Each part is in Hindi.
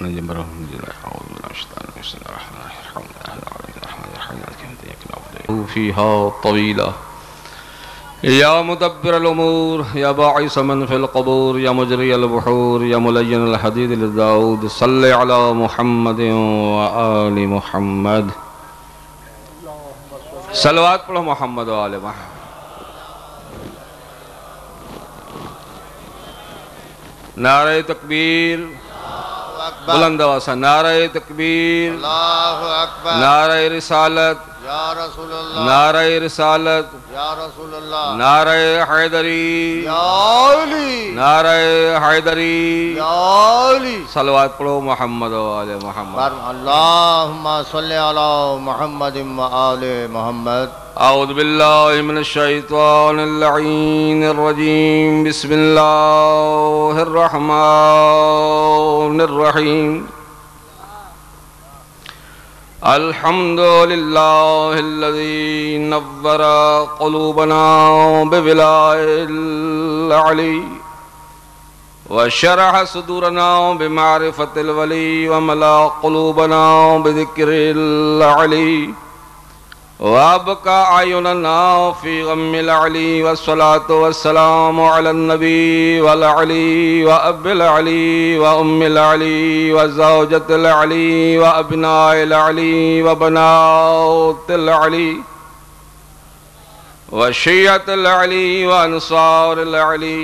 या मुदब्बिर अल-उमूर या बाइस मन फिल क़बूर या मुजरी अल-बहूर या मुलय्यन अल-हदीद लिदाऊद सल्ले अला मुहम्मद व आलि मुहम्मद। सलवात पढ़ो मोहम्मद व आलि मुहम्मद। नारे तकबीर बुलंद आवाज़, नारे तकबीर, नारे रिसालत, नारे रिसालत, नारे हैदरी, नारे हैदरी। सलवात पढ़ो मोहम्मद व आले मोहम्मद। अल्लाहुम्मा सल्ली अला मोहम्मद व आले मोहम्मद। औज़ु बिल्लाहि मिनश शैतानिर लअीनिर रजीम। बिस्मिल्लाहिर रहमानिर रहीम। अल्हम्दुलिल्लाहिल्लज़ी नव्वरा क़ुलूबना बिविलाइल अली व शरह सुदूरना बिमारिफतिल वली व मला क़ुलूबना बिज़िक्रिल अली वबका आयुनना फ़ी ग़म्मिल अली वस्सलातु वस्सलामु अलन नबी वल अली व अबिल अली व उम्मिल अली व ज़ौजतिल अली व अबनाइल अली व बनातिल अली व शियतिल अली व अंसारिल अली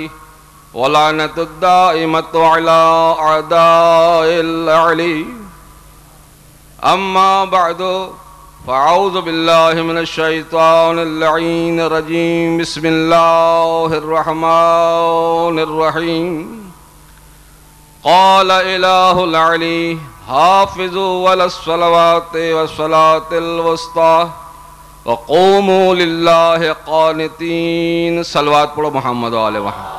व लानतुद दाइमतु अला अदाइल अली। अम्मा बअदु फ़अऊज़ु बिल्लाहि मिनश शैतानिर लअीनिर रजीम। बिस्मिल्लाहिर रहमानिर रहीम। क़ाल इलाहुल अली हाफ़िज़ू अलस्सलावाति वस्सलातिल वुस्ता व क़ूमू लिल्लाहि क़ानितीन। सलवात पढ़ो मोहम्मद व आले मोहम्मद।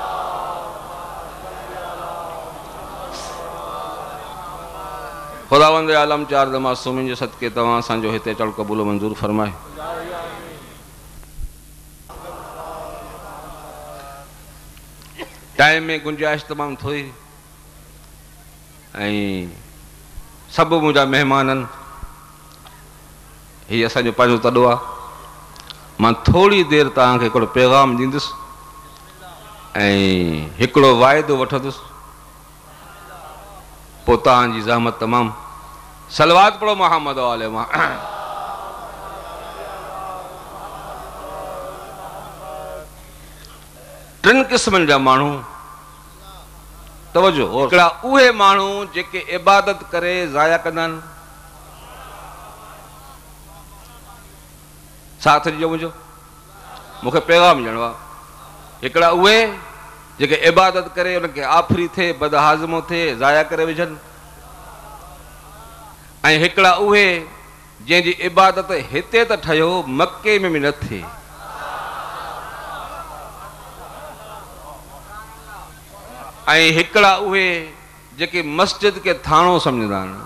खुदावंद आलम चार मासूमिन जे सदके तवां सां जो हिते अचण क़बूल मंज़ूर फ़रमाए। टाइम में गुंजाइश तमामु थोरी ऐं सभु मुंहिंजा महिमाननि, हीअ असांजो पंहिंजो तॾो आहे। मां थोरी देरि तव्हांखे हिकिड़ो पैगाम ॾींदुसि ऐं हिकिड़ो वाइदो वठंदुसि, पोतान जी ज़हमत तमाम। सलवात पढ़ो मोहम्मद वाले। टिन क़िस्मनि जा माण्हू तवजो, हिकिड़ा उहे माण्हू जेके इबादत करे ज़ाया कंदा आहिनि। साथ ॾिजो मुंहिंजो, मूंखे पैगाम ॾियणो आहे। हिकिड़ा उहे जेके इबादत करे उनखे आफरी थिए, बदहाज़मो थिए, ज़ाया करे विझनि, ऐं हिकिड़ा उहे जंहिंजी इबादत हिते त ठहियो मके में बि न थिए। ऐं हिकिड़ा उहे जेके मस्जिद खे थाणो सम्झंदा आहिनि।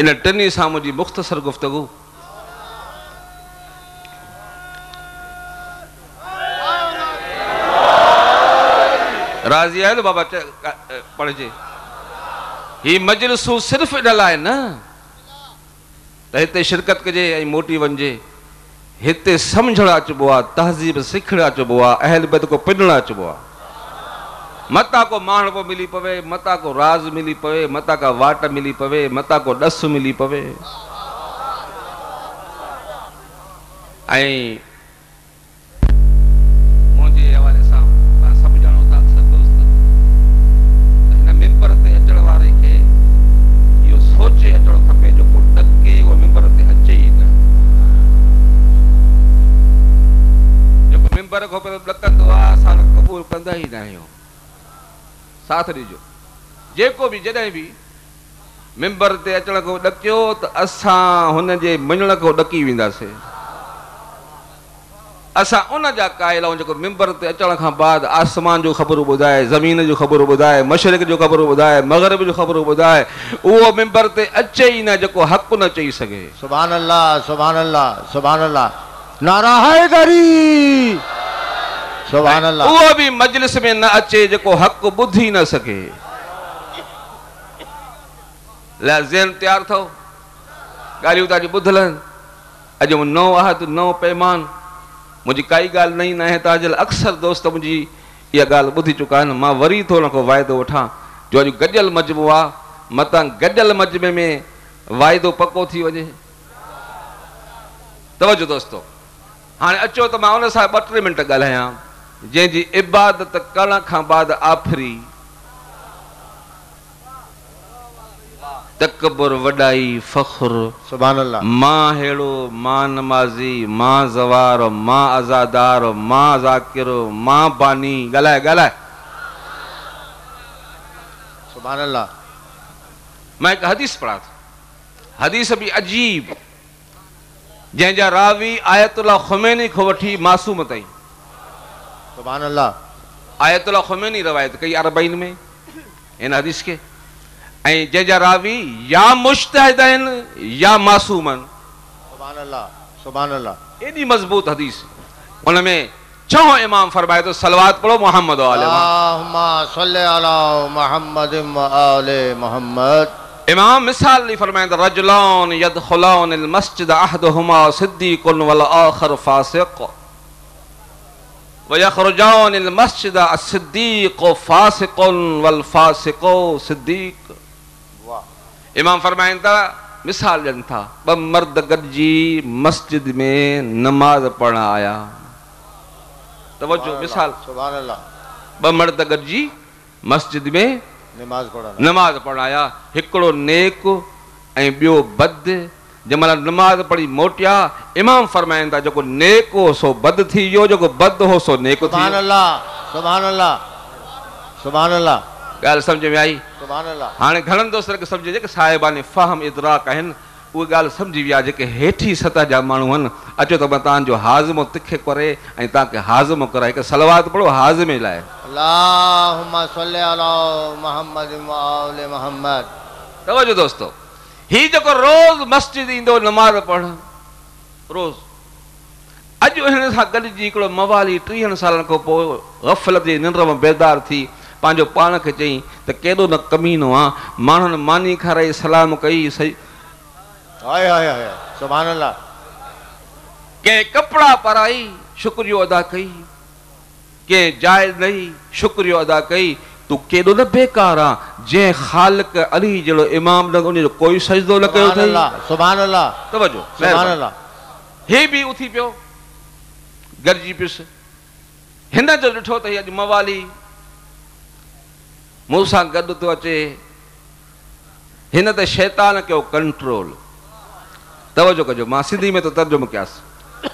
इन टिनी सां मुंहिंजी मुख़्तसर गुफ़्तगू। राज़ी है न बाबा? पढ़जे। ही मजलिसूं सिर्फ़ इन लाइ न त हिते शिरकत कजे ऐं मोटी वञिजे। हिते सम्झणु अचिबो आहे, तहज़ीब सिखणु अचिबो आहे, अहल बैत को पिणणु अचिबो आहे। मता को माण्हू पियो मिली पवे, मता को राज़ मिली पवे, मता का वाट मिली पवे, मता को ॾस मिली पवे। ऐं कबूल कंदा ई न आहियूं। साथ ॾिजो। जेको बि जॾहिं बि मेंबर ते अचण खां ॾकियो त असां हुनजे मञण खां ॾकी वेंदासीं। असां उन जा कायल ऐं जेको मेंबर ते अचण खां बाद आसमान जो ख़बर ॿुधाए, ज़मीन जो ख़बर ॿुधाए, मशरक़ जो ख़बर ॿुधाए, मग़रब जो ख़बर ॿुधाए, उहो मेंबर ते अचे ई न जेको हक़ न चई सघे। सुभान अल्लाह, सुभान अल्लाह, सुभान अल्लाह। नारा हैदरी। उहो बि मजलिस में न अचे जेको हक़ बुधी न सके। ज़हन तैयार अथव, ॻाल्हियूं तव्हांजी ॿुधल आहिनि। अॼु नओं आहद नओं पैमान, मुंहिंजी काई ॻाल्हि नई न आहे। तव्हांजे अक्सर दोस्त मुंहिंजी इहा ॻाल्हि ॿुधी चुका आहिनि। मां वरी थो हुन खां वाइदो वठां जो अॼु गॾियल मजमो आहे, मतां गॾियल मजमे में वाइदो पको थी वञे। तवजो दोस्तो, हाणे अचो त मां हुन सां ॿ टे मिंट ॻाल्हायां जंहिंजी इबादत करण खां बाद आफरी, तकबुर वॾाई फ़ख्र, सुभान अल्लाह। मां अहिड़ो, मां नमाज़ी, मां ज़वार, मां आज़ादार, मां ज़ाकिर, मां बानी। ॻाल्हाए ॻाल्हाए, सुभान अल्लाह। मां हिकु हदीस पढ़ा थो, हदीस बि अजीब, जंहिंजा रावी आयतुल्ला खुमैनी खां वठी मासूम ताईं, सुभान अल्लाह। आयतुल्ला खुमैनी रवायत कई अरबाइन में इन हदीस खे, ऐं जंहिंजा रावी या मुश्तहिद आहिनि या मासूम आहिनि, सुभान अल्लाह सुभान अल्लाह। एॾी मज़बूत हदीस। उन में छहों इमाम फरमाए थो सलवात पढ़ो मोहम्मद व आले मोहम्मद। इमाम मिसाल ॾेई फरमाईंदा रजुलान यदखुलान अल मस्जिद अहदुहुमा सिद्दीकुन वल आखर फासिक वयखरुजान अल मस्जिद असिद्दीक फासिकुन वल फासिक सिद्दीक। इमाम फरमाइनि था, मिसाल ॾियनि था, ॿ मर्द गॾिजी मस्जिद में नमाज़ पढ़ण आया। तवज्जो, मिसाल, सुभान अल्लाह। ॿ मर्द गॾिजी मस्जिद में नमाज़ पढ़ण आया, हिकिड़ो नेक ऐं ॿियो बद। जंहिंमहिल नमाज़ पढ़ी मोटिया, इमाम फरमाइनि था जेको नेक हो सो बद थी वियो, जेको बद हो सो नेक थी वियो। सुभान अल्लाह सुभान अल्लाह सुभान अल्लाह। ॻाल्हि सम्झ में आई, सुभान अल्लाह। हाणे घणनि दोस्तनि खे सम्झे, जेके साहिबाने फ़हम इदराक आहिनि उहे ॻाल्हि सम्झी विया, जेके हेठी सतह जा माण्हू आहिनि। अचो त मां तव्हांजो हाज़मो तिखे करे ऐं तव्हांखे हाज़मो कराए। हिकु सलवात पढ़ो हाज़मे लाइ, अल्लाहुम्मा सल्ली अला मुहम्मद व आले मुहम्मद। तवजो दोस्तो, हीउ जेको रोज़ मस्जिद ईंदो नमाज़ पढ़ण, रोज़, अॼु हिन सां गॾिजी हिकिड़ो मवाली 30 सालनि खां पोइ ग़फ़लत जी निंड में बेदार थी पंहिंजो पाण खे चई त केॾो न कमीनो आहे। माण्हुनि मानी खाराई, सलाम कई, सही हाय हाय हाय, सुभान अल्लाह। कंहिं कपिड़ा पाराई, शुक्रियो अदा कई, कंहिं जाइ ॾई शुक्रियो अदा कई। तूं केॾो न बेकार आहे, जंहिं ख़ालिक अली जहिड़ो इमाम न, उनजो कोई सजदो न कयो अथई। सुभान अल्लाह तवजो, सुभान अल्लाह। हे बि उथी पियो, गॾिजी पियुसि, हिन जो ॾिठो त अॼु मवाली मूं सां गॾु थो अचे। हिन ते शैतान कयो कंट्रोल। तवजो कजो, मां सिंधी में तो तर्जुमो कयासि।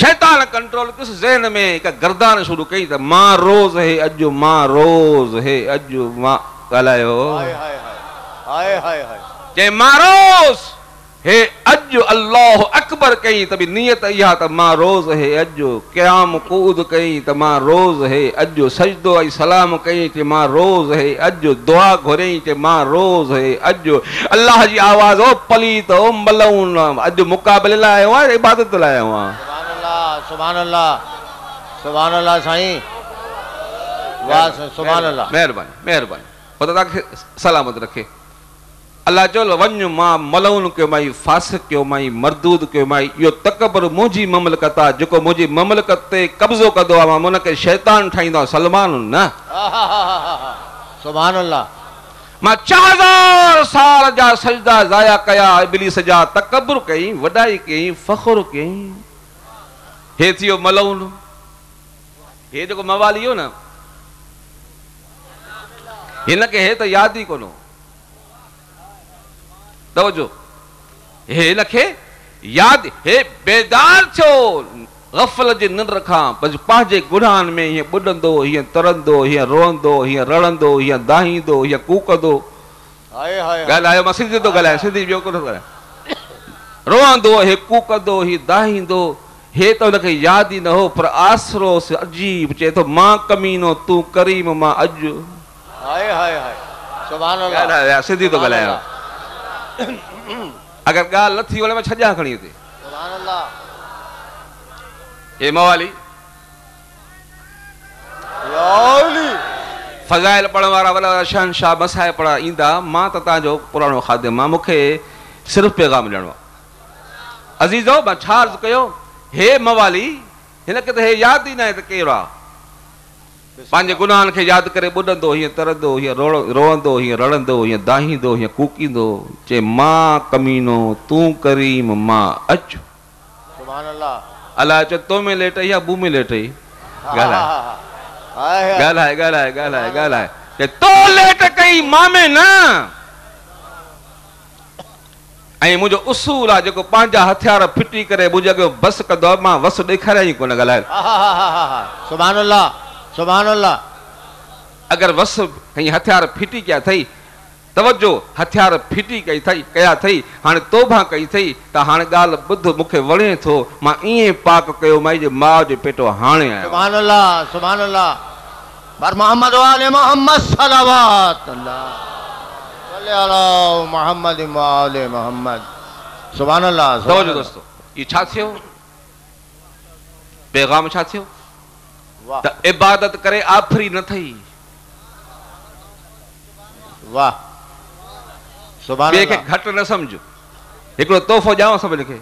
शैतान कंट्रोल कयुसि, ज़हन में हिकु गर्दान शुरू कई त मां रोज़ हे अॼु, मां रोज़ हे अॼु, मां ॻाल्हायो चई मां रोज़ हे अॼु, अल्लाह अकबर कई त बि नियत इहा त मां रोज़ हे अॼु, क़याम कूद कई त मां रोज़ हे अॼु, सजदो ऐं सलाम कई त मां रोज़ हे अॼु, दुआ घुरियईं त मां रोज़ हे अॼु। अल्लाह जी आवाज़, ओ पलीत, ओ मलऊन, अॼु मुक़ाबले लाइ आयो आहे, इबादत लाइ आयो आहे। सुभान अल्लाह सुभान अल्लाह सुभान अल्लाह साईं, वाह सुभान अल्लाह। महिरबानी महिरबानी, पर तव्हांखे सलामत रखे। अल्लाह चयो वञु, मां मलऊन कयो माई, फासिक कयो माई, मरदूद कयो माई। इहो तकबर मुंहिंजी ममलकत आहे, जेको मुंहिंजी ममलकत ते कब्ज़ो कंदो आहे मां हुनखे शैतान ठाहींदो आहियां, सलमान न। सुभान अल्लाह। मां 4000 साल जा सजदा ज़ाया कया, इब्लीस जा तकबर कई, वॾाई कई, फ़ख्र कई। हे थी वियो मलऊन। हे जेको मवाली हो न, हिनखे हे त यादि ई कोन हो। तवजो, हे हिनखे यादि, हे बेदार थियो ग़फ़लत जे निंड खां, बसि पंहिंजे गुनाहनि में हीअं ॿुॾंदो, हीअं तरंदो, हीअं रोअंदो, हीअं रड़ंदो, हीअं दाहींदो, हीअं कूकंदो। ॻाल्हायो, मां सिंधी थो ॻाल्हायां, सिंधी ॿियो कोन ॻाल्हायां। रोअंदो, हे कूकंदो, हीअ दाहींदो। हे त हुनखे यादि ई न हो, पर आसिरोसि अजीब, चए थो मां कमीनो तूं करीम, मां अॼु। सिंधी थो ॻाल्हायां, अगर ॻाल्हि न थी वञे मां छॾियां खणी हिते। सुभान अल्लाह। हे मवाली फज़ाइल पढ़ण वारा वला शहंशाह मसाए पढ़ा ईंदा, मां त तव्हांजो पुराणो खादिम आहियां, मूंखे सिर्फ़ु पैगाम ॾियणो आहे। अज़ीज़ो मां छा अर्ज़ु कयो, हे मवाली हिनखे त हे यादि ई न आहे त केरु आहे। पंहिंजे गुनाहनि खे यादि करे ॿुॾंदो, हीअं तरंदो, हीअं रोअंदो, हीअं रड़ंदो, हीअं दाहींदो, हीअं कूकींदो, चए मां कमीनो तूं करीम मां अचु। सुभान अल्लाह। अलाह चयो तो में लेट या बू में लेट ई ॻाल्हाए गालाए गालाए गालाए गालाए के तो लेट कई मामे ना। ऐ मुजो उसूल आ जको पांजा हथियार फिटी करे मुजे अगे बस कदो, मां वस देखारे ही कोन गालाए। सुभान अल्लाह सुभान अल्लाह। अगर वस कई हथियार फिटी क्या थई, तवज्जो हथियार फिटी कई थई कया थई, हाने तौबा कई थई त हाने गाल बुध मुखे वणे थो, मां इए पाक कयो माई जे माउ जे पेटो हाने आयो। सुभान अल्लाह सुभान अल्लाह। पर मोहम्मद वाले मोहम्मद सलावत अल्लाह सल्ले अला मोहम्मद वाले मोहम्मद। सुभान अल्लाह। तवज्जो दोस्तों, ई छा थियो, पैगाम छा थियो? वाह। त इबादत करे आफरी न थई। वाह। घट न समझो, तोहफो ॾियां सभिनि खे।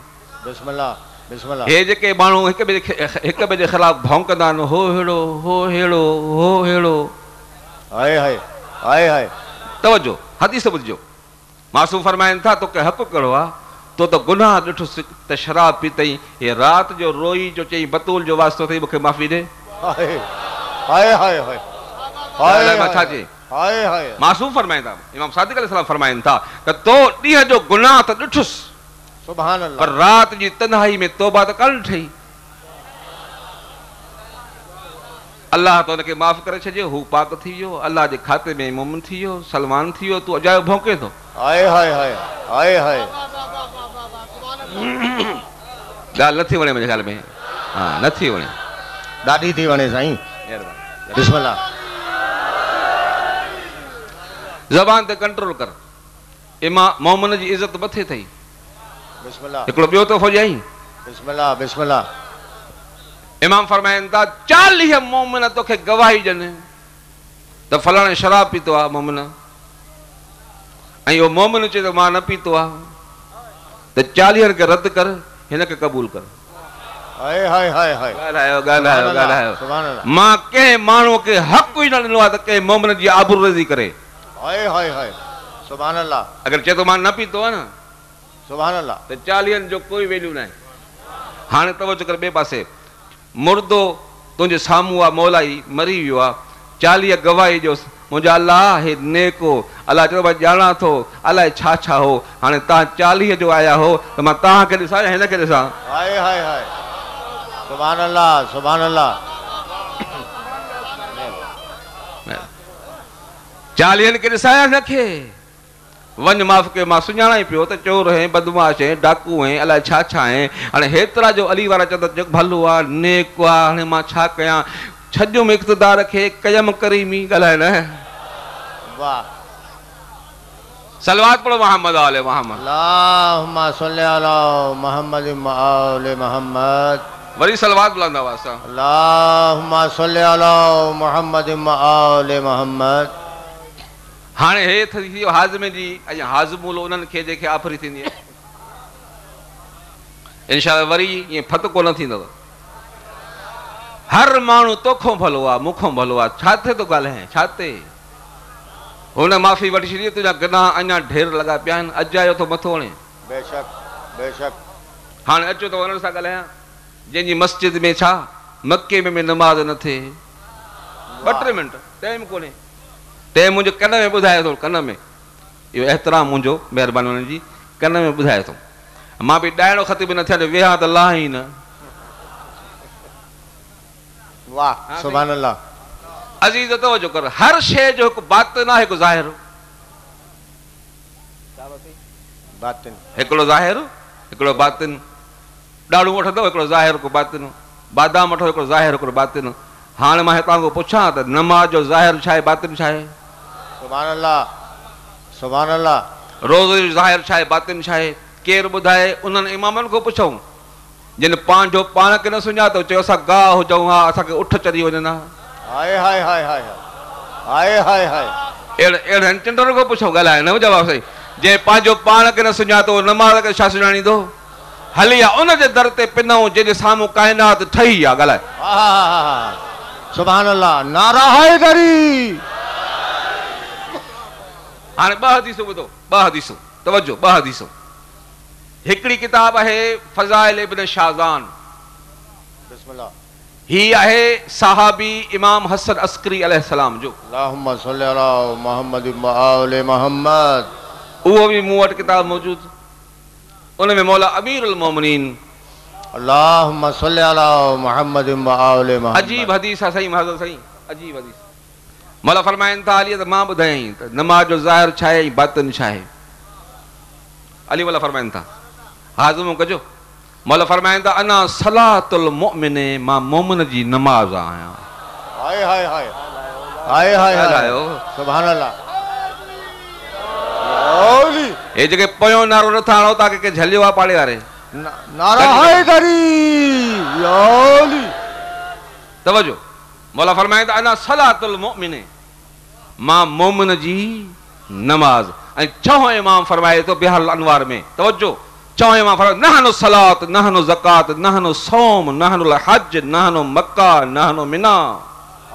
हे जेके माण्हू हिक ॿिए जे ख़िलाफ़ भौंकंदा आहिनि, हो अहिड़ो हो अहिड़ो हो अहिड़ो, तवजो हदीस ॿुधजो। मासूम फरमाइनि था तोखे हक़ कहिड़ो आहे, तो त गुनाह ॾिठुसि त शराब पीतई, हे राति जो रोई जो चई बतूल जो वास्तो अथई मूंखे माफ़ी ॾे। छा चई? मासूम फरमाइंदा, इमाम सादिक अलैहिस्सलाम फरमाइन था कि तो डीह जो गुनाह तो डठुस, सुभान अल्लाह, पर रात जी तन्हाई में तौबा तो कल ठई। अल्लाह तो उनके माफ करे छजे, हु पाक थी वियो, अल्लाह के खाते में मोमिन थी वियो, सलमान थी वियो, तू अजायो भौंके तो। हाय हाय हाय हाय हाय। गाल नथी वणे मुझे ख्याल में। हां नथी वणे, दादी थी वणे साईं। बिस्मिल्लाह। ज़बान ते कंट्रोल कर, इमा मोमिन जी इज़त मथे थई। बिस्मिल्लाह। हिकिड़ो ॿियो तोहफ़ो ॾियई। बिस्मिल्लाह बिस्मिल्लाह। इमाम फरमाइनि था 40 मोमिन तोखे गवाही ॾियनि त फलाणे शराब पीतो आहे मोमिन, ऐं उहो मोमिन चए थो मां न पीतो आहे, त 40 खे रद्द कर, हिनखे क़बूल कर। हाय हाय हाय हाय। ॻाल्हायो ॻाल्हायो ॻाल्हायो। मां कंहिं माण्हू खे हक़ ई न ॾिनो आहे त कंहिं मोमिन जी आबरू रज़ी करे। हाय हाय हाय। सुभान अल्लाह। अगर चए तो मां न पीतो आ ना, सुभान अल्लाह, तो 40 जो कोई वैल्यू ना है। हाने तवज्जो कर बे पासे, मुर्दो तुझे सामू आ, मौलाई मरी वियो आ, 40 गवाही जो मुझा अल्लाह है नेको, अल्लाह जो मैं जाना तो अल्लाह छा छा हो। हाने ता 40 जो आया हो तो मैं ता के दिसा है ना के दिसा। हाय हाय हाय। सुभान अल्लाह सुभान अल्लाह। 40 के दिसाया न के वन माफ के, मां सुणाणा ही पियो त चोर है, बदमाश है, डाकू है, अला छा छा है। हाने हेतरा जो अली वाला चंद जग भलो आ, नेक आ, हाने मां छा कया, छजो में इक्तदार के कयम करीमी गलाए न। वाह। सलावत पढ़ो मोहम्मद अले मोहम्मद। अल्लाहुम्मा सल्ली अला मोहम्मद व अले मोहम्मद। वरी सलावत बुलंद आवाज से, अल्लाहुम्मा सल्ली अला मोहम्मद व अले मोहम्मद। हाँ हे थी हाजमे जी हाजमूल उन्हनि खे जेके आफरी थींदी आहे, इंशाअल्लाह वरी ईअं फत कोन थींदव। हर माण्हू तोखो भलो आहे, मूंखो भलो आहे, छा ते थो ॻाल्हाए, छा ते हुन माफ़ी वठी छॾी, तुंहिंजा गुनाह अञा ढेर लॻा पिया आहिनि, अजायो थो मथो वणे। बेशक बेशक। हाणे अचो त हुननि सां ॻाल्हायां जंहिंजी मस्जिद में छा मके में नमाज़ न थिए। 2-3 मिंट टाइम कोन्हे, टाइम मुझे कन में बुधाए तो, कन में यो एहतराम मुझो, मेहरबानी उन जी कन में बुधाए तो। मां भी डायणो खतीब न थिया वेहा त लाह ही न। वाह सुभान अल्लाह। अजीज तवज्जो कर, हर शे जो एक बातिन है एक जाहिर, बातिन एकड़ो जाहिर एकड़ो बातिन, डाड़ू वठो एकड़ो जाहिर को बातिन, बादाम वठो एकड़ो जाहिर को बातिन। हाँ मैं तक पुछा तो नमाज जो जाहिर छाए, बातिन छाए? सुभान अल्लाह सुभान अल्लाह। रोज़ जो जाहिर छाए, बातिन छाए? केर बुधाए? उन इमामन को पुछूं जिन पांजो पान के न सुना तो चो अस गाह हुजूं, हाँ अस उठ चढ़ी वजना। हाय हाय हाय हाय। हाय हाय हाय एड़ एड़ हंटिंडर को पुछो गला है न जवाब सही जे पाजो पान के न सुझातो नमाज के शास्त्र जानी दो हलिया उन जे दर ते पिनऊ जे जे सामो कायनात ठही आ गला वाह सुभान अल्लाह नारा है गरी हां बा हदीस बुदो बा हदीस तवज्जो बा हदीस एकड़ी किताब है फजाइल इब्न शाजान बिस्मिल्लाह ही आहे साहबी इमाम हसन अस्करी अलैहिस्सलाम जो अल्लाहुम्मा सल्ली अला मुहम्मद व आले मुहम्मद वो भी मूवट किताब मौजूद उनमें मौला अमीरुल मोमिनीन अल्लाहुम्मा सल्ली अला मुहम्मद व आले मुहम्मद अजीब हदीस है सही महाजो सही अजीब हदीस मौला फरमाइन था अली त मां बुधाई त नमाज जो जाहिर छाए बातिन छाए अली वाला फरमाइन था हाजमो कजो मौला फरमाइंदा अना सलातुल मोमिने मां मोमिन जी नमाज आया हाय हाय हाय हाय हाय हाय सुभान अल्लाह ओली ए जके पयो नारो न थाणो ता के झलियो आ पाड़े वाले नारा हाय गरी ओली तवजो मौला फरमाइंदा अना सलातुल मोमिने मां मोमिन जी नमाज ए छह इमाम फरमाए तो बिहार अनवार में तवजो चौए मां फरमाए नहनु सलात नहनु ज़कात नहनु सौम नहनु हज नहनु मक्का नहनु मिना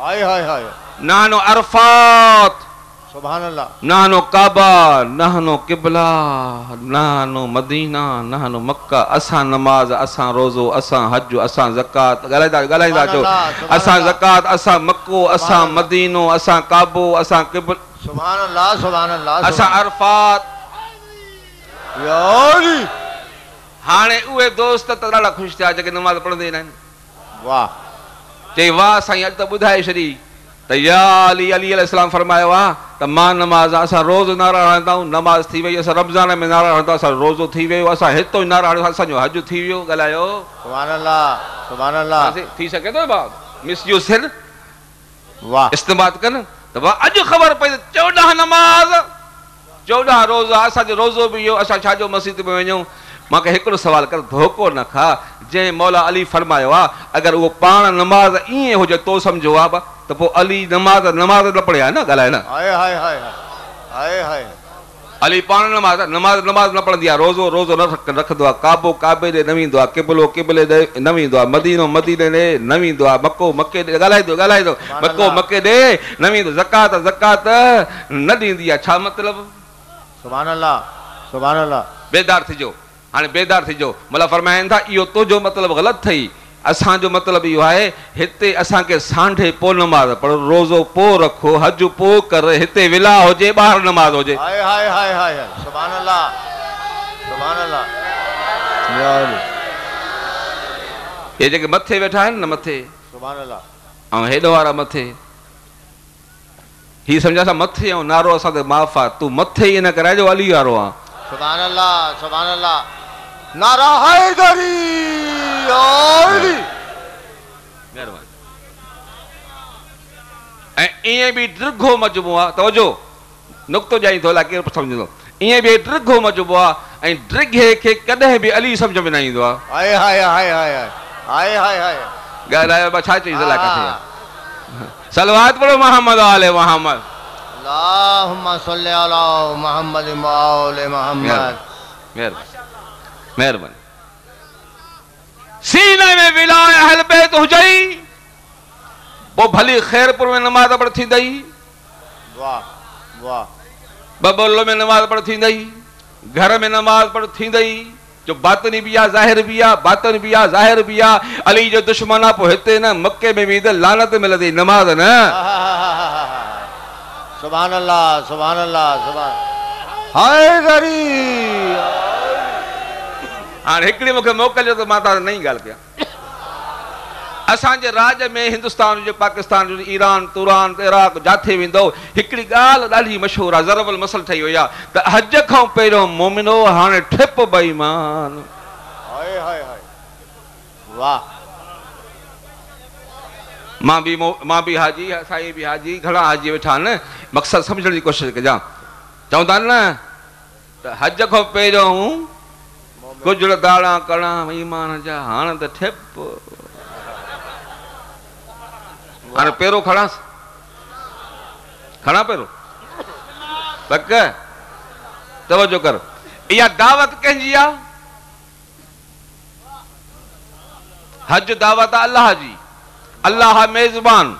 हाय हाय हाय नहनु अरफात सुभान अल्लाह नहनु काबा नहनु किबला नहनु मदीना नहनु मक्का असा नमाज असा रोजो असा हज असा ज़कात गलाइदा जो असा ज़कात असा मक्को असा मदीनो असा काबो असा किबला सुभान अल्लाह असा अरफात यारी हाने उए दोस्त त ॾाढा खुश थिया जेके नमाज़ पढ़ंदे आहिनि वाह चई वाह साईं अॼु त ॿुधाए छॾी त या अली अली अलैहिस्सलाम फरमायो आहे त मां नमाज़ असां रोज़ नारा हणंदा आहियूं नमाज़ थी वई असां रमज़ान में नारा हणंदा असां रोज़ो थी वियो असां हितो ई नारा हणंदा असांजो हज थी वियो ॻाल्हायो सुभान अल्लाह थी सघे थो भाउ मिसयूज़ थियनि वाह इस्तेमालु कनि त वाह अॼु ख़बर पई 14 नमाज़ 14 रोज़ा असांजो रोज़ो बि इहो असां छाजो मस्जिद में वञूं मांखे हिकिड़ो सवाल कर धोखो न खा जंहिं मौला अली फरमायो आहे अगरि उहो पाण नमाज़ ईअं हुजे तो सम्झो आहे त पोइ अली नमाज़ नमाज़ न पढ़े आहे न ॻाल्हाए न हाय हाय हाय हाय हाय अली पाण नमाज़ नमाज़ नमाज़ न पढ़ंदी आहे रोज़ो रोज़ो न रखंदो आहे काबो काबे ॾे न वेंदो आहे किबलो किबले ॾे न वेंदो आहे मदीनो मदीने ॾे न वेंदो आहे मको मके ॾे ॻाल्हाईंदो मको मके ॾे न वेंदो ज़कात ज़कात न ॾींदी आहे छा मतिलबु सुभान अल्लाह बेदार थिजो हाँ बेदार थो मला फरमाइन था यो तुझो मतलब गलत थी असो मतलब यो है इतने असा के सांढे पो नमाज पर रोजो पो रखो हज पो कर इतने विला होजे बाहर नमाज होजे हाय हाय हाय हाय सुभान अल्लाह ये जे मथे बैठा है न मथे सुभान अल्लाह और हेडो वाला मथे ही समझा सा मथे और नारो असा ते माफ आ तू मथे ये न कराजो अली वारो आ सुभान अल्लाह नारा है गरी ये भी दीर्घो मजबो आ तवजो नुक्तो जाई थोला के समझो ये भी दीर्घो मजबो आ ए दीर्घे के कदे भी अली समझ में ना इंदो आ हाय हाय हाय हाय हाय हाय हाय गलायो बछा चई जला का थे सलावत पढ़ो मोहम्मद आले मोहम्मद अल्लाहुम्मा सल्ली अला मुहम्मद व आले मुहम्मद मेहरबान सीने में विला अहल बैत हो जाई वो भली खैरपुर में नमाज पढ़ थी दई वाह वाह बबोलो में नमाज पढ़ थी दई घर में नमाज पढ़ थी दई जो बातनी भी आ जाहिर भी आ बातन भी आ जाहिर भी आ अली जो दुश्मन आ पो हिते न मक्के में भी लानत मिलदी नमाज न सुभान अल्लाह सुभान अल्लाह सुभान हाय गरी हां एकड़ी मुखे मोकल तो मां ता नहीं गाल क्या असान जे राज में हिंदुस्तान जो पाकिस्तान जो ईरान तुरान इराक जाथे विंदो एकड़ी गाल डाली मशहूर आ जरबल मसल थई होया त हज खां पेरो मोमिनो हाने ठिप बेईमान हाय हाय हाय वाह मां भी हाजी साईं भी हाजी घड़ा हाजी वेठा आहिनि मक़सदु सम्झण जी कोशिशि कजां चवंदा न त हज खां पहिरियों गुजर दाड़ा कणा ईमान जा हाणे त ठिप हाणे पहिरों खणांसि खड़ा पेरो पक्क तवज्जो करो या दावत कहजी आ हज दावत अल्लाह जी अल्लाह मेजबान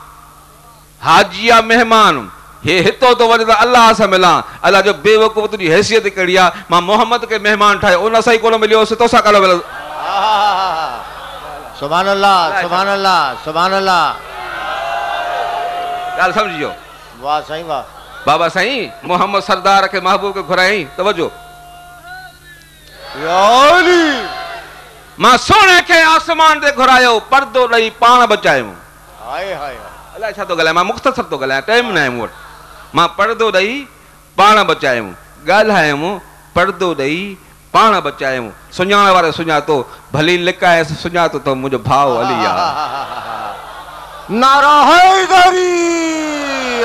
हाजिया मेहमान हे हितो तो वजह अल्लाह से मिला अल्लाह जो बेवकूफ तुझी हैसियत कड़ी आ मां मोहम्मद के मेहमान ठाए उन सही को मिलो से तो सा कालो मिलो सुभान अल्लाह सुभान अल्लाह सुभान अल्लाह गल समझियो वाह सही वाह बाबा साईं मोहम्मद सरदार के महबूब के घुराई तवज्जो यानी मां सोने के आसमान ते घुरायो पर्दो रही पान बचायो हाय हाय अल्लाह छा तो गला मां मुख्तसर तो गला टाइम ना है मोर मां पर्दो रही पान बचायो गाल हायो पर्दो रही पान बचायो सुञाण वाले सुञा तो भली लिकाए सुञा तो मुजो भाव अली आ नारा हैदरी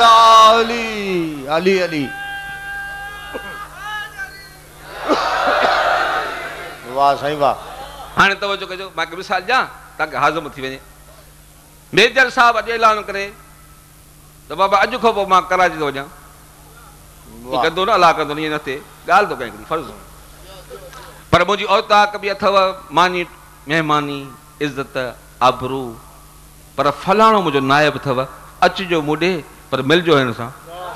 अली अली अली वाह सही वाह हाँ तवज्जो कजो बाकी मिसाल जा ताकि हाजम थी वे मेजर साहब अज ऐलान करे तो बाबा अज खो पो मां कराची तो वजा कदो न अला कदो नहीं नते गाल तो कहीं फर्ज पर मुझी औताक भी अथव मानी मेहमानी इज्जत आबरू पर फलाणो मुझो नायब थव अच जो मुडे पर मिल जो इन सा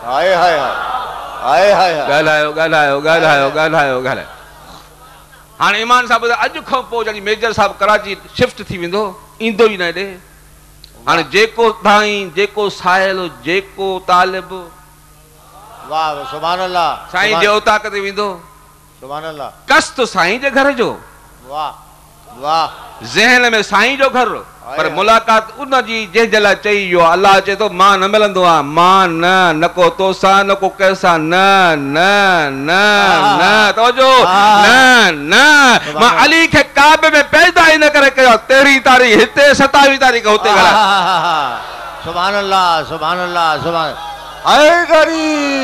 हाय हाय हाय हाय गालायो गालायो गालायो गालायो गालायो हाँ ईमान साहब अज खो जब मेजर साहब कराची शिफ्ट थी वो इंदो ही ना एडे हाँ जेको धाई जेको साहिल जेको तालिब वाह सुभान अल्लाह साईं जो ताकत विंदो सुभान अल्लाह कष्ट साईं जे घर जो वाह वाह जहन में साईं जो घर पर मुलाकात उन जी जे जला चई यो अल्लाह चे तो मां न मिलंदो आ मां न नको तोसा नको कैसा न न न न तो जो न न मां अली के काबे में पैदा ही न करे कयो 13 तारीख हिते 27 तारीख होते गला सुभान अल्लाह सुभान हाय गरी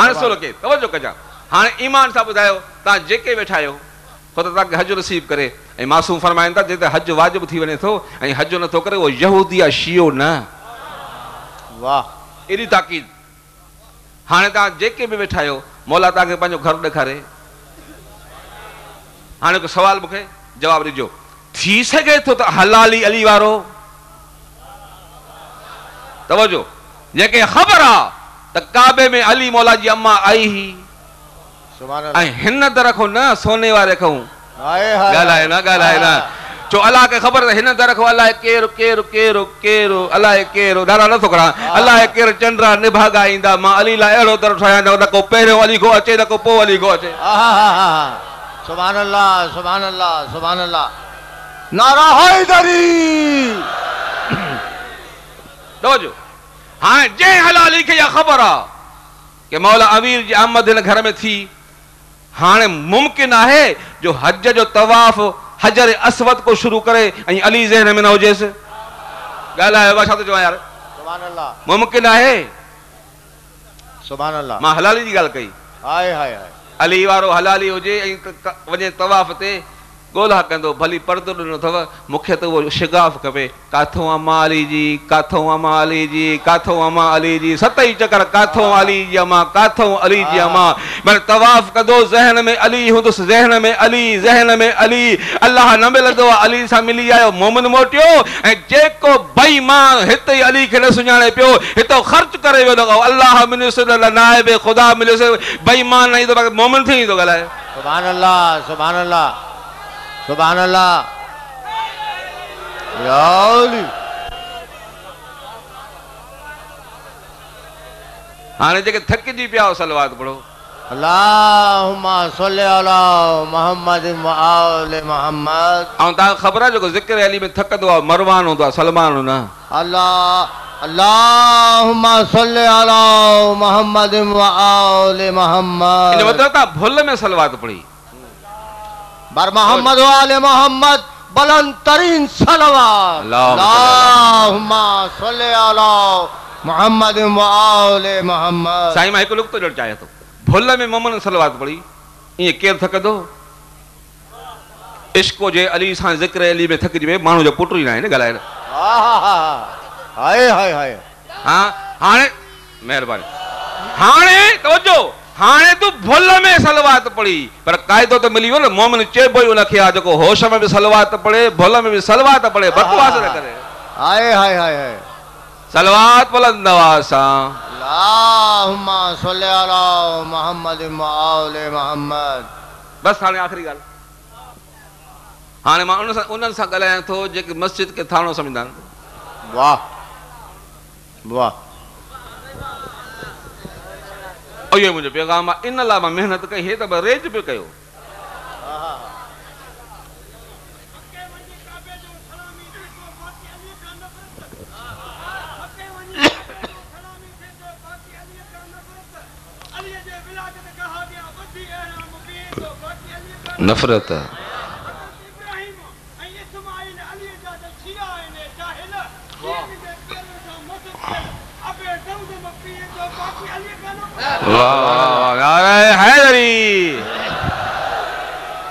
हां सो लगे तो जो कजा हां ईमान साहब बुधायो ता जेके बैठा आयो खुद ता हज नसीब करे ए मासूम फरमाइन था जिते हज वाजिब थी वे तो हज न तो करे वो यहूदी या शियो न वाह एडी ताकीद हाँ ता जेके भी वेठा हो मौला ता के पंजो घर दिखारे हाँ को सवाल मुखे जवाब दिजो थी सके तो हलाली अली वारो तवजो जेके खबर आ तो काबे में अली मौला जी अम्मा आई ही सुभान अल्लाह हिन त रखो न सोने वाले खाऊं गालाए ना जो अल्लाह के खबर हिन दरखो अल्लाह केर केर केर केर अल्लाह केर दारा न सोकरा अल्लाह केर चंद्रा निभागा इंदा मां अली ला एड़ो दर छाया न को पहरे वाली को अचे न को पो वाली को अचे आहा सुभान अल्लाह सुभान अल्लाह सुभान अल्लाह नारा हैदरी दोजो हां जे हलाली के या खबर आ के मौला अमीर जी अहमद इन घर में थी हाँ मुमकिन है जो हज जो तवाफ हजर असवद को शुरू करे अली जहन में न होजेसे मुमकिन है सुभान अल्लाह मां हलाली की गल कई हाय हाय अली वारो हलाली होजे वने तवाफ ते गोला कंदो भली पर्दो न थव मुखे तो वो शिगाफ कवे काथों अम्मा अली जी काथों अम्मा अली जी काथों अम्मा अली जी सतई चक्कर काथों अली जी अम्मा काथों अली जी अम्मा मन तवाफ कंदो जहन में अली हुंदो जहन में अली जहन में अली अल्लाह न मिलंदो अली सा मिली आयो मोमिन मोटियो ए जेको बेईमान हिते अली के न सुञाणे पियो हितो खर्च करे वेंदो अल्लाह मिनसल नायब खुदा मिलसे बेईमान नहीं तो मोमिन थी तो गलाए सुभान अल्लाह सुभान अल्लाह सुभान अल्लाह याली हाने जेके थक जी पिया सलवात पढ़ो अल्लाहुम्मा सल्ली अला मोहम्मद व आले मोहम्मद औ ता खबर है जो जिक्र अली में थकदो आ मरवान होंदो आ सलमान ना अल्लाह अल्लाहुम्मा सल्ली अला मोहम्मद व आले मोहम्मद इन मतलब ता भुल में सलवात पढ़ी बर मोहम्मद वाले मोहम्मद बुलंद तरीन सलवात अल्लाहुम्मा सल्ली अला मोहम्मद व आले मोहम्मद साईं मां एक लुक तो जोड़ चाहे तो भुल में मोमन सलवात पड़ी ये केर थकदो इश्क जे अली सा जिक्र अली में थकजी में मानु जो पुटरी ना है ने गलाए हाय हाय हाय हां हाणे मेहरबानी हाणे तोजो हाणे तू भुल में सलवात पढ़ी पर कायदो तो मिली वियो न मोमिन चइबो उनखे आ जेको होश में भी सलवात पढ़े भुल में भी सलवात पढ़े बकवास न करे। हाय हाय हाय हाय सलवात बुलंद नवासा अल्लाहुम्मा सल्ली अला मुहम्मद व आले मुहम्मद। बस हाणे आखिरी गाल हाणे मां उनन सां गलायां थो जेके मस्जिद के थानो समझंदा आहिनि। वाह वाह ओए मुझे पैगाम इन ला मां मेहनत कई हे त रेज पे कयो। आहा नफरत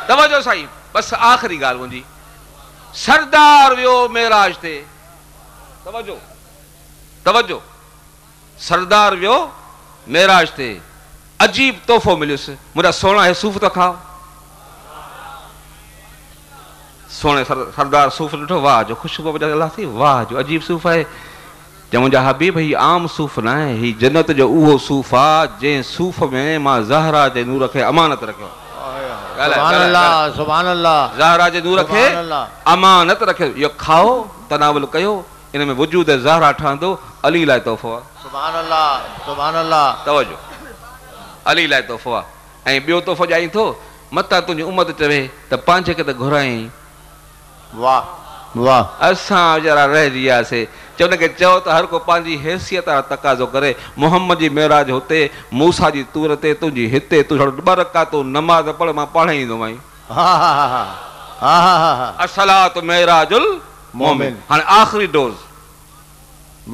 तवजो साहिब। बस आखिरी गाल मुझी सरदार वियो मेराज ते तवजो तवजो सरदार वियो मेराज ते अजीब तोहफो मिलियुसि मुरा सोना है सूफ तो खाओ सोने सरदार सूफ ॾिठो वाह जो खुशबू अल्लाह थी वाह जो अजीब सूफ है जो मुझा हबीब ही आम सूफ ना है ही जन्नत जो उहो सूफ आ जे सूफ में मां ज़हरा जे नूर के अमानत रखियो। सुभान अल्लाह सुभान अल्लाह ज़हरा जे नूर के अमानत रखियो यो खाओ तनावल कयो इन में वजूद ज़हरा ठहंदो अली लाए तोहफो। सुभान अल्लाह तवज्जो अली लाए तोहफो ऐ बियो तोहफो जाई थो मता तुझी उम्मत चवे त पांचे के त घुराई। वाह वाह असा जरा रह जिया से चवन के चओ तो हर को पांजी हैसियत आ तकाजो करे मोहम्मद जी मेराज होते मूसा जी तूर ते तुझी हिते तू बरका तो नमाज पढ़ मां पढ़ाई दो माई। हा हा हा हा हा असलात मेराजुल मोमिन हां आखिरी डोज।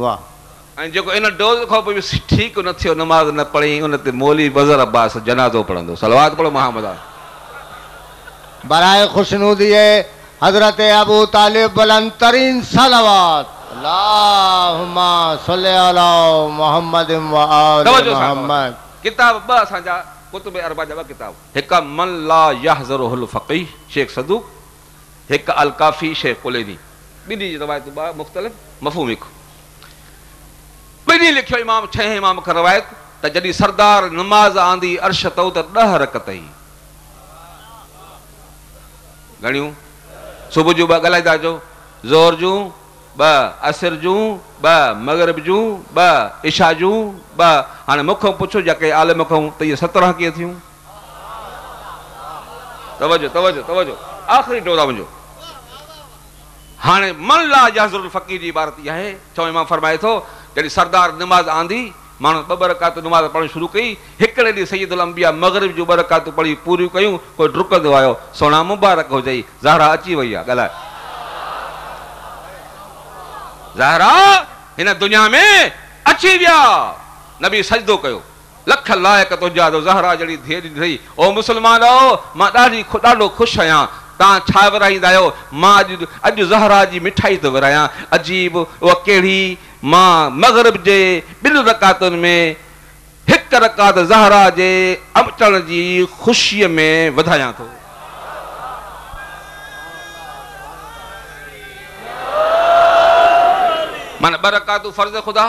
वाह ऐ जेको इन डोज को भी ठीक न थियो नमाज न पढ़ी उन ते मौली बजर अब्बास जनाजो पढ़ंदो सलावत पढ़ो मोहम्मद बराए खुशनुदिए हजरत अबू तालिब बुलंद तरीन सलावत अल्लाहुम्मा सल्ली अला मुहम्मद व आले मुहम्मद। किताब ब साजा कुतुब अरबा जा किताब एक मन ला यहजरुहुल फकीह शेख सदूक एक अल काफी शेख कुलैनी बिनी रवायत बा मुख्तलिफ मफहूम एक बिनी लिखो इमाम छह इमाम का रवायत त जदी सरदार नमाज आंदी अर्श तौ त 10 हरकत ही गणियो सुबह जो गलाई दाजो जोर जो 2 असर जो 2 मगरिब जो 2 इशा जो 2 हाने मुख पूछो जके आलम कहूं त ये 17 के थियूं। तवज्जो तवज्जो तवज्जो आखिरी डोरा मुजो हाने मन ला याजुल फकीर जी इबारत है चो इमाम फरमाए तो जड़ी सरदार नमाज आंदी मानो ब बरकात नमाज पढ़ शुरू कई एकड़े दी सैयदुल अंबिया मगरिब जो बरकात पढ़ी पूरी कयूं कोई रुकंदो आयो सोना मुबारक हो जाई ज़हरा अची वई आ गला ज़हरा इन दुनिया में अची विया नबी सजदो कयो लख लायक तुजा तो ज़हरा जड़ी धीरे रही ओ मुसलमान आओ मां दाढी खुदालो खुश आया ता छा विराईंदा आयो मां अज ज़हरा जी मिठाई तो विराया अजीब वो केड़ी मां मगरब जे बिन रकातन में एक रकात ज़हरा जे अचण जी खुशी में वधाया तो मन ब रकात फर्ज खुदा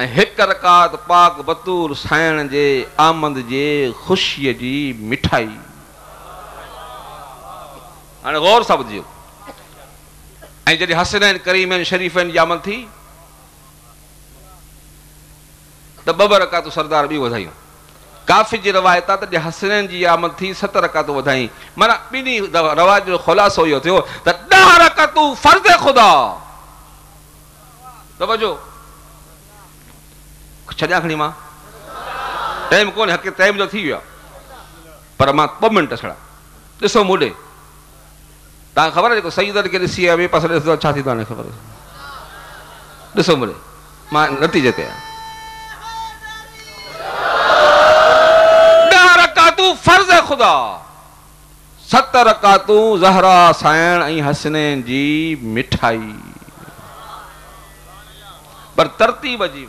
एक रकात पाक बतूर सायण जे आमद जे खुशी जी मिठाई। हाँ गौर सब जो जैसे हसनैन करीमैन शरीफैन जी अमल थी तो ब रकात सरदार भी वधायूं काफ़ी जी रवायत है तो हसनैन जी आमल थी 7 रकात वधाई माना बिनी रवायत जो खुलासो यो थियो तो 10 रकातू फर्ज खुदा तवजो छजा खड़ी मां टाइम को हक़ टाइम जो थी वियो पर मां 2 मिनट छड़ा दिसो मुडे ता खबर है को सईदर के ऋषि अबे पसरे तो छाती तो ने खबर दिसो मरे मां नतीजे ते दा रकातू फर्ज खुदा 7 रकातू ज़हरा सायण हसनैन जी मिठाई पर तरतीब अजीब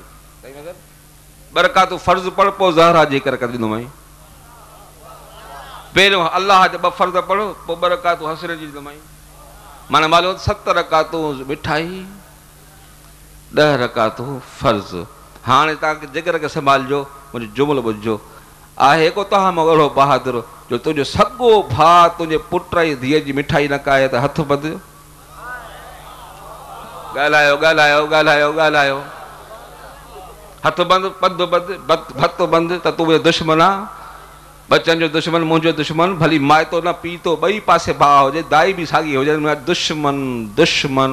बरकातु फर्ज पढ़ पो ज़हरा जिक्र कर दिनो माई पहिरो अल्लाह जा ब फर्ज पढ़ो पो बरकातु हसर जी दिनो माई माने मालो 7 रकातू मिठाई 10 रकातू फर्ज। हाने ता जिक्र के संभाल जो मुझे जुमलो बुझो आहे को ता मगड़ो बहादुर जो तुझे सगो भा तुझे पुटई धिय जी मिठाई न काए त हाथ बद गालायो गालायो गालायो गालायो हथ बंद पद बंद भत बंद त तू दुश्मन आ बच्चन जो दुश्मन मुझो दुश्मन भली माए तो ना पी तो बई पासे भा होजे दाई भी सागी होजे दुश्मन दुश्मन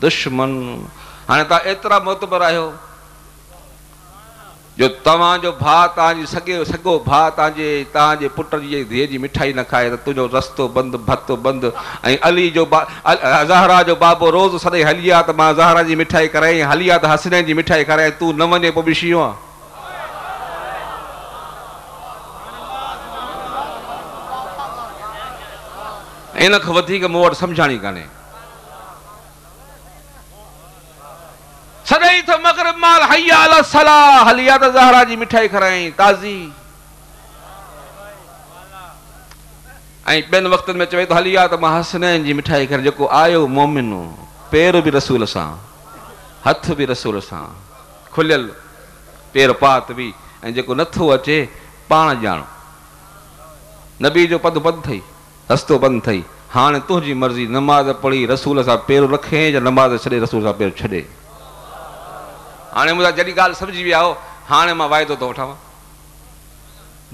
दुश्मन। हाने ता एतरा मोतबर आयो जो तवा जो भा ताजी सगे सगो भा ताजे ताजे पुट जी धीए जी मिठाई न खाए तो तुझो रस्तो बंद भत्तो बंद। अली जो ज़हरा जो बाबो रोज सदै हलिया त मां ज़हरा जी मिठाई कराई हलिया त हसनैन जी मिठाई कराई तू न वने पो बिशियो आ। इनख वधीक मोड़ समझाणी काने सदैई तो मगरब माल हया अल सला हलिया त ज़हरा जी मिठाई खराई ताजी आई बेन वक्त में चवे तो हलिया त हसनैन जी मिठाई कर जको आयो मोमिन पैर भी रसूल सा हथ भी रसूल सा खुलियल पैर पात भी आई जको नथो अचे पाण जानो नबी जो पद बंद थई रस्तो बंद थई। हाने तुझी मर्जी नमाज पढ़ी रसूल सा पैर रखे या नमाज छड़े रसूल सा पैर छड़े। हाँ मुझे जड़ी गाल समझी भी आओ हाँ मैं वायदो तो उठावा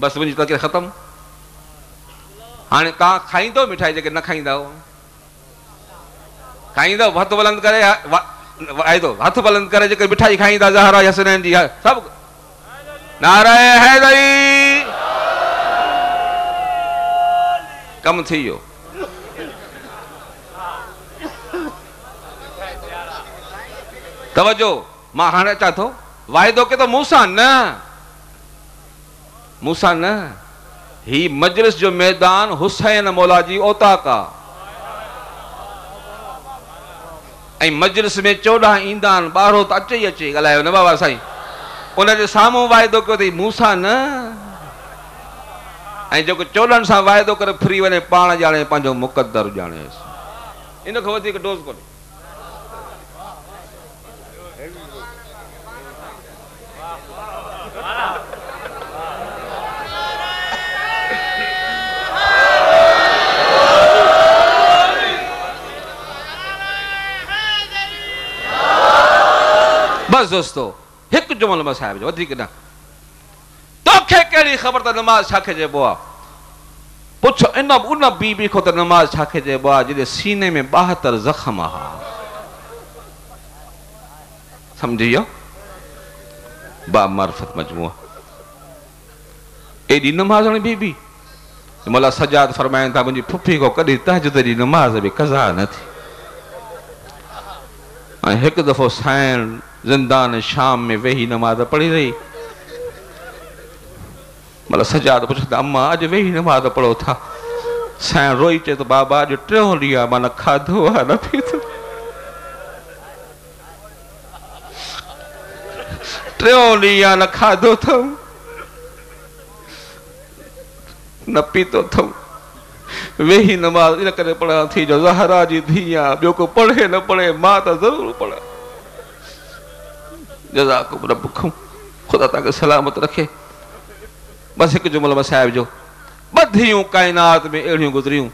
बस मुझी तकरीर खत्म। हाँ तुम खाई मिठाई जो न खाई खाई हथ बुलंद करे वायदो हथ बुलंद करे जो मिठाई खाई ज़हरा हसनैन जी सब नारा हैदरी कम थी यो। तवज्जो मां हाणे अचां थो वाइदो के तो मूसा न ही मजलिस जो मैदान हुसैन मौला जी औताक आ मजलिस में 14 ईंदा आहिनि ॿाहिरो त अचे ई अचे ॻाल्हायो न बाबा साईं उनजे साम्हूं वाइदो कयो अथई मूसा न ऐं जेको 14 सां वाइदो करे फ्री वञे पाण ॼाणे पंहिंजो मुक़दर ॼाणे इनखां वधीक डोज़ कोन्हे। बस दोस्तों एक जुमल में साहब जो तोखे कड़ी खबर तो नमाज छाके जेबो आ पुछ इन उन बीबी को तो नमाज छाके जेबो आ जिदे सीने में 72 जख्म आ समझियो बा मार्फत मजमुआ एडी नमाज ने बीबी मौला सजाद फरमाइन था मुझी फुफी को कदी तहज्जुद दी नमाज भी कजा न थी। एक दफो साइण जिंदान शाम में वेही नमाज पढ़ी रही मतलब सजाद पुछता अम्मा अज वेही नमाज पढ़ो था साइण रोई चे तो बाबा जो ट्यों लिया माना खाधो आ न पीतो ट्यों लिया न खाधो थम न पीतो थम वेही नमाज इन करे पढ़ा थी जो ज़हरा जी धीया बियो को पढ़े न पढ़े मां तो जरूर पढ़ा। जज़ाकुम रब्बुकुम खुदा ताके सलामत रखे। बस एक जुमलो में साहब जो बधियूं कायनात में एड़ियूं गुजरियूं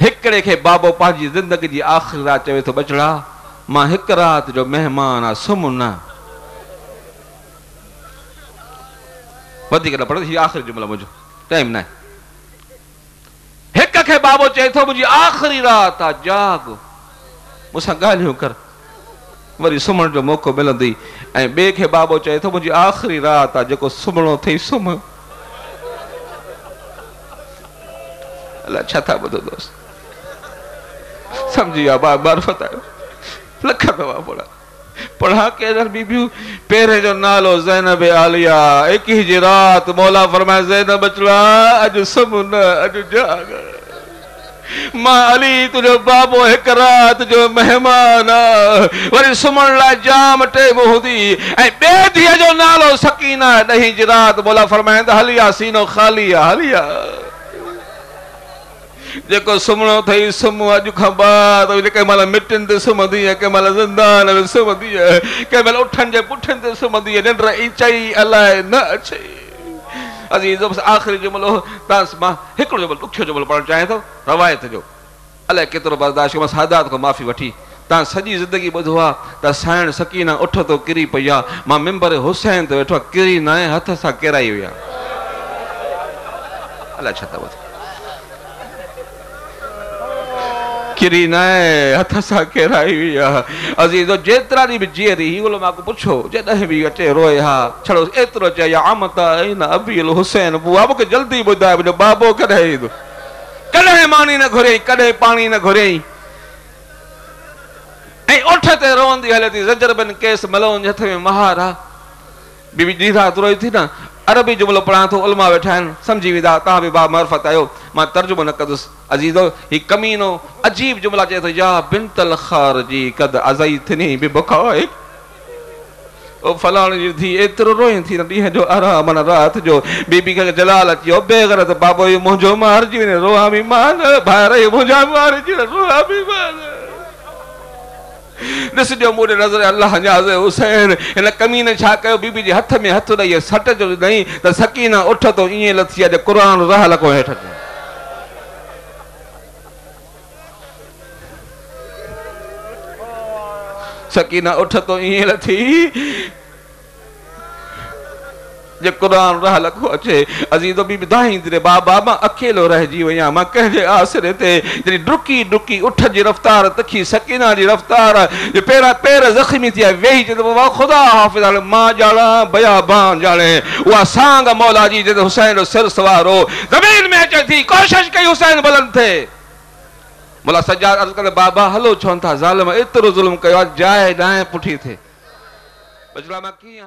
हिकड़े के बाबो पाजी जिंदगी जी आखिरी रात चवे तो बचड़ा मां एक रात जो मेहमान आ सुमना आखिरी जुमला मुझे टाइम ना है बाबो चए तो मुझी आखिरी रात आ जाग मुसा गालियों कर वरी सुमण जो मौको मिलंदी ऐं बे के बाबो चए तो मुझी आखिरी रात आ जेको सुमणो थी सुम अल्लाह छा था बदो दोस्त समझी आ बार बार बतायो लख दवा पड़ा पढ़ा के बीबियों पेरे जो नालो ज़ैनब आलिया एक ही जी रात मौला फरमाए ज़ैनब बचड़ा अज सुम न अज जाग माली तुझो बाबो एक रात जो मेहमान वरी सुमण ला जाम टेबो हुदी ए बे दिया जो नालो सकीना नहीं जी रात बोला फरमाइंदा हलिया सीनो खाली आ हलिया जेको सुमणो थई सुम अज खां बाद जेके माल मिटन ते सुमदी है के माल जिंदान में सुमदी है के माल उठन जे पुठन ते सुमदी है निंड इचाई अलाए न अचे अजीजो बस आखिरी जुमलो तास मां एकड़ो जुमलो दुखियो जुमलो पढ़ण चाहे तो रवायत जो अलाए केतरो बर्दाश्त मां सादात को माफी वठी ता सजी जिंदगी बधो आ ता सायण सकीना उठ तो किरी पया मां मेंबर हुसैन तो वेठो किरी ना हाथ सा केराई होया अल्लाह छता बस किरी ना हाथ सा केराई होया अजीजो जेतरा दी जीरी ही बोलो माको पूछो जे दह भी अटे रोए हा छड़ो एतरो च या आमता इन अबील हुसैन बुआ मके जल्दी बुधाए जो बाबो कदे कदे मानी न घुरे कदे पानी न घुरे ए उठते रोंदी हले थी जजर बन केस मलोन हथ में महारा बीबी जीरा रोई थी ना अरबी जुमलो पढ़ा तो उलमा बैठा समझी विदा ता भी बा मार्फत आयो मां तर्जुमो न कदस अजीजो ही कमीनो अजीब जुमला चए तो या बिनतल खारजी कद अजैतनी बि बकाए ओ फलाण जी थी एतरो रोई थी डी जो आराम न रात जो बीबी के जलाल अचियो बेगरत बाबो यो मोजो मार जी ने रोहामी मान भारे मोजा मार जी रोहामी मान दिस जो मोरे नजर अल्लाह हजाज हुसैन इन कमीने छा कयो बीबी जे हथ में हथ दई सट जो नहीं त सकीना उठ तो इए लथी जे कुरान रह लको हेठ सकीना उठ तो इए लथी जे कुरान रह लखो अचे अजीजो बि बिधाई रे बाबा मां अकेलो रह जी वया मां कह जे आसरे ते जरी डुकी डुकी उठ जी रफ्तार तखी सकीना जी रफ्तार जे पेरा पेर जख्मी थिया वेही जे बाबा खुदा हाफिज अल मां जाड़ा बयाबान जाड़े वा सांग मौला जी जे हुसैन सिर सवारो जमीन में अचे थी कोशिश कई हुसैन बुलंद थे मोला सज्जाद अर्ज करे बाबा हलो छोंता जालिम एतरो जुल्म कयो जाए दाए पुठी थे बजला मां की